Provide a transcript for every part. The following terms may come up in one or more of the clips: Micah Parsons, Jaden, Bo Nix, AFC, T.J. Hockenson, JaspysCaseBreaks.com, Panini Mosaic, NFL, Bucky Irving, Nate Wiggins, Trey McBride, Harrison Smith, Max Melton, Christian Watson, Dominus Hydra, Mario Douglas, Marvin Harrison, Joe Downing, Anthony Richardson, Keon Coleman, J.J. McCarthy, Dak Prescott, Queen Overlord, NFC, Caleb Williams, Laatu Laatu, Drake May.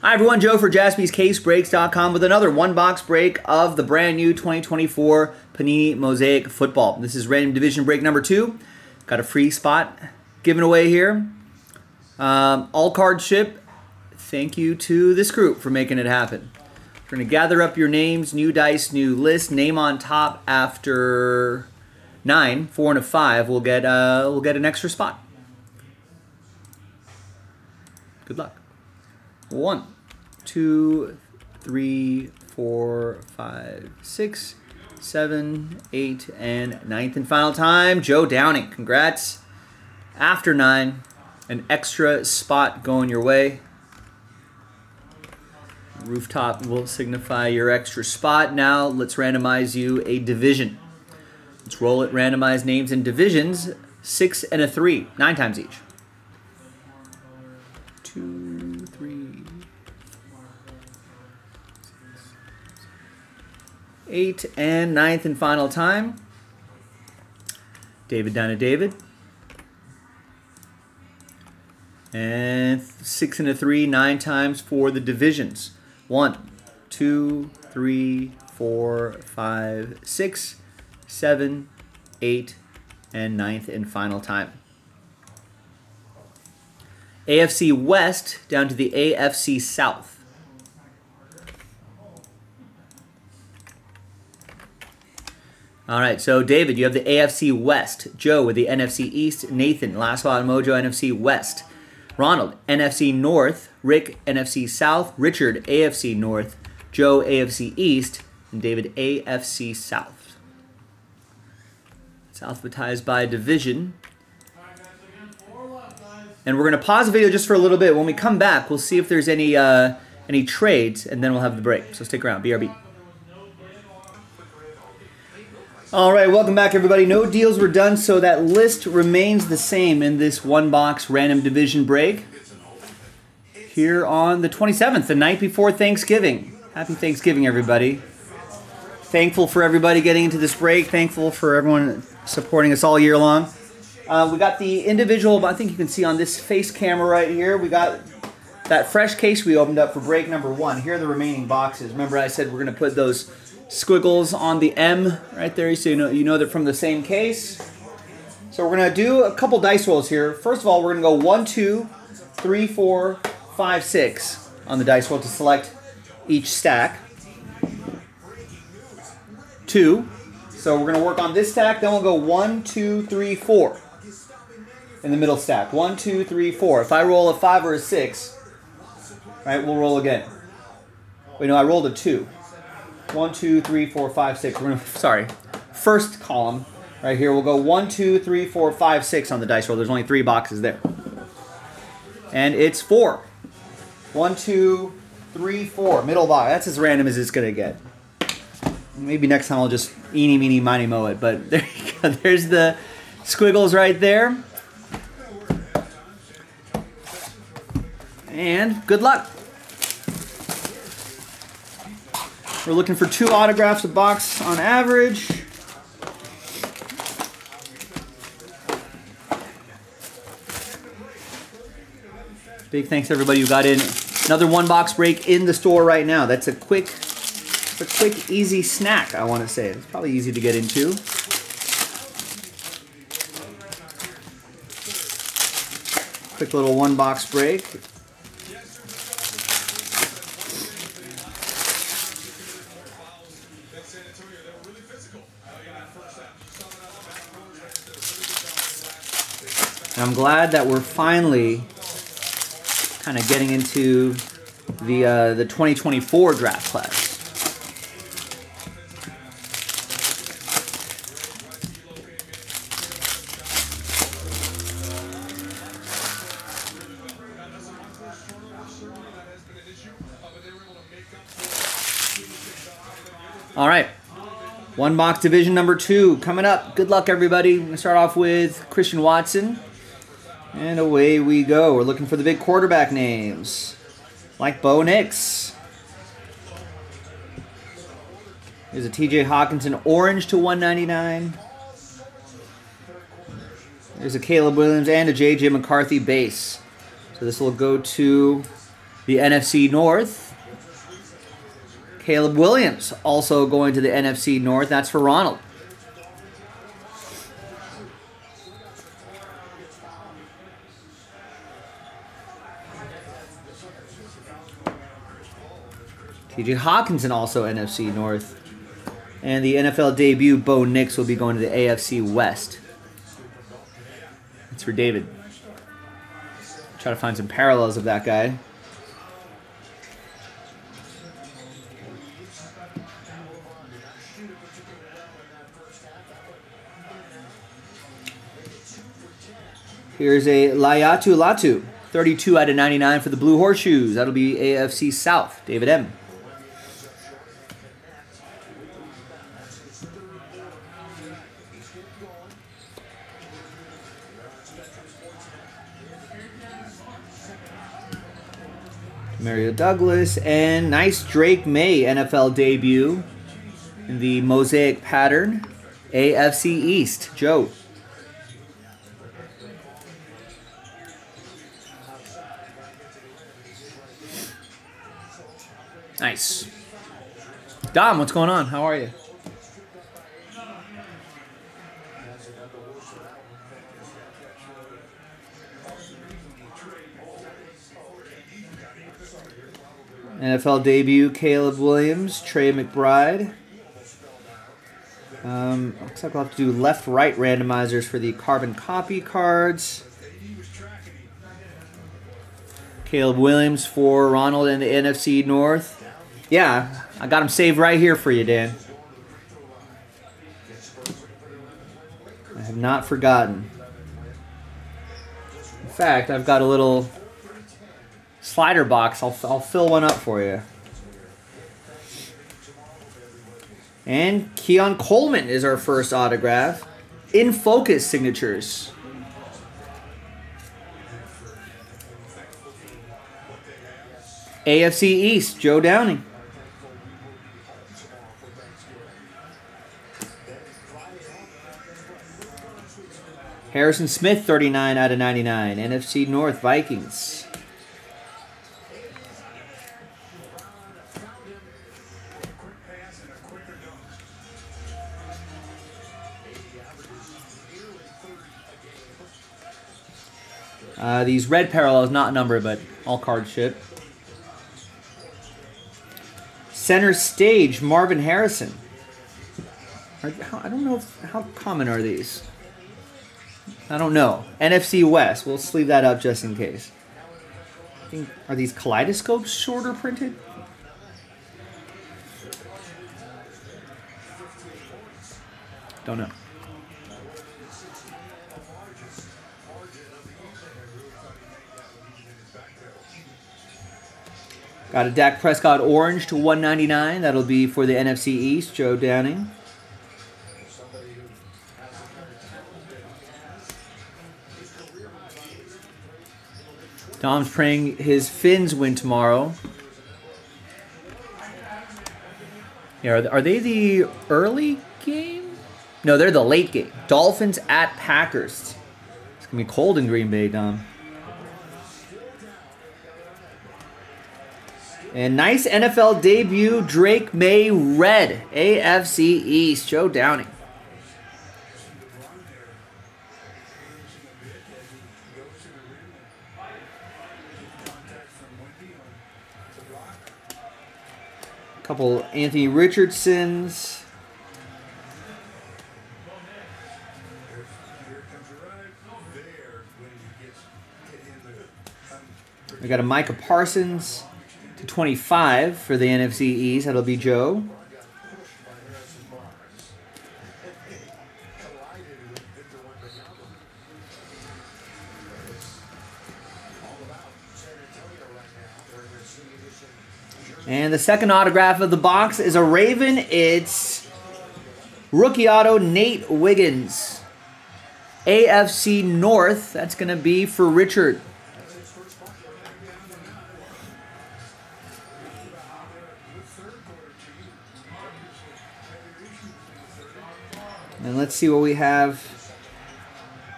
Hi everyone, Joe for JaspysCaseBreaks.com with another one-box break of the brand new 2024 Panini Mosaic Football. This is random division break number 2. Got a free spot given away here. All cards ship. Thank you to this group for making it happen. We're going to gather up your names, new dice, new list. Name on top after 9, 4 and a 5. We'll get an extra spot. Good luck. 1, 2, 3, 4, 5, 6, 7, 8, and 9th and final time, Joe Downing. Congrats. After 9, an extra spot going your way. Rooftop will signify your extra spot. Now let's randomize you a division. Let's roll it, randomize names and divisions, 6 and a 3, 9 times each. 8 and 9th and final time. David Donna David. And 6 and a 3, 9 times for the divisions. 1, 2, 3, 4, 5, 6, 7, 8, and 9th and final time. AFC West down to the AFC South. All right, so David, you have the AFC West. Joe with the NFC East. Nathan, Last Spot Mojo, NFC West. Ronald, NFC North. Rick, NFC South. Richard, AFC North. Joe, AFC East. And David, AFC South. It's alphabetized by division. And we're going to pause the video just for a little bit. When we come back, we'll see if there's any trades, and then we'll have the break. So stick around. BRB. All right, welcome back, everybody. No deals were done, so that list remains the same in this one-box random division break here on the 27th, the night before Thanksgiving. Happy Thanksgiving, everybody. Thankful for everybody getting into this break. Thankful for everyone supporting us all year long. We got the individual, I think you can see on this face camera right here, we got that fresh case we opened up for break number 1. Here are the remaining boxes. Remember I said we're going to put those squiggles on the M right there, so you know they're from the same case. So we're going to do a couple dice rolls here. First of all, we're going to go 1, 2, 3, 4, 5, 6 on the dice roll to select each stack. 2. So we're going to work on this stack, then we'll go 1, 2, 3, 4 in the middle stack. 1, 2, 3, 4. If I roll a 5 or a 6, right, we'll roll again. Wait, no, I rolled a 2. 1, 2, 3, 4, 5, 6. We're gonna, sorry, first column right here. We'll go 1, 2, 3, 4, 5, 6 on the dice roll. There's only 3 boxes there, and it's 4. 1, 2, 3, 4. Middle box. That's as random as it's gonna get. Maybe next time I'll just eeny, meeny, miny, moe it. But there you go. There's the squiggles right there. And good luck. We're looking for 2 autographs a box on average. Big thanks to everybody who got in. Another one-box break in the store right now. That's a quick, easy snack, I want to say. It's probably easy to get into. Quick little one-box break. And I'm glad that we're finally kind of getting into the 2024 draft class. All right. One box division number 2 coming up. Good luck, everybody. We're going to start off with Christian Watson. And away we go. We're looking for the big quarterback names, like Bo Nix. There's a T.J. Hockinson orange to 199. There's a Caleb Williams and a J.J. McCarthy base. So this will go to The NFC North, Caleb Williams also going to the NFC North. That's for Ronald. T.J. Hockenson also NFC North. And the NFL debut, Bo Nix, will be going to the AFC West. That's for David. Try to find some parallels of that guy. Here's a Laatu Laatu, 32 out of 99 for the Blue Horseshoes. That'll be AFC South, David M. Mario Douglas, and nice Drake May NFL debut in the Mosaic pattern. AFC East, Joe. Nice. Dom, what's going on? How are you? NFL debut, Caleb Williams, Trey McBride. Looks like we'll have to do left-right randomizers for the carbon copy cards. Caleb Williams for Ronald and the NFC North. Yeah, I got him saved right here for you, Dan. I have not forgotten. In fact, I've got a little slider box. I'll fill one up for you. And Keon Coleman is our first autograph. In Focus signatures. AFC East, Joe Downing. Harrison Smith, 39 out of 99. NFC North, Vikings. These red parallels, not numbered, but all card ship. Center stage, Marvin Harrison. I don't know if, how common are these. I don't know. NFC West. We'll sleeve that up just in case. I think, are these kaleidoscopes shorter printed? Don't know. Got a Dak Prescott orange to 199. That'll be for the NFC East, Joe Downing. Dom's praying his Finns win tomorrow. Yeah, are they the early game? No, they're the late game. Dolphins at Packers. It's going to be cold in Green Bay, Dom. And nice NFL debut, Drake May red, AFC East, Joe Downing. Couple Anthony Richardsons. We got a Micah Parsons. To 25 for the NFC East. That'll be Joe. And the second autograph of the box is a Raven. It's rookie auto Nate Wiggins. AFC North. That's going to be for Richard. And let's see what we have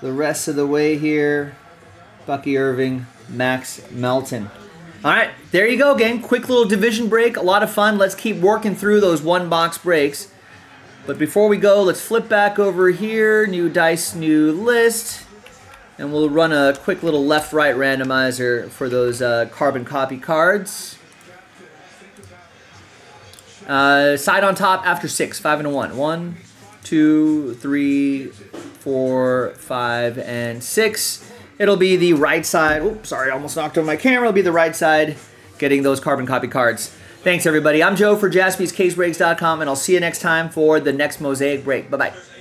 the rest of the way here. Bucky Irving, Max Melton. All right, there you go, gang. Quick little division break. A lot of fun. Let's keep working through those one-box breaks. But before we go, let's flip back over here. New dice, new list. And we'll run a quick little left-right randomizer for those carbon copy cards. Side on top after six, 5 and a 1. 1, 2, 3, 4, 5, and 6. It'll be the right side. Oops, sorry, I almost knocked over my camera. It'll be the right side getting those carbon copy cards. Thanks, everybody. I'm Joe for JaspysCaseBreaks.com, and I'll see you next time for the next Mosaic break. Bye-bye.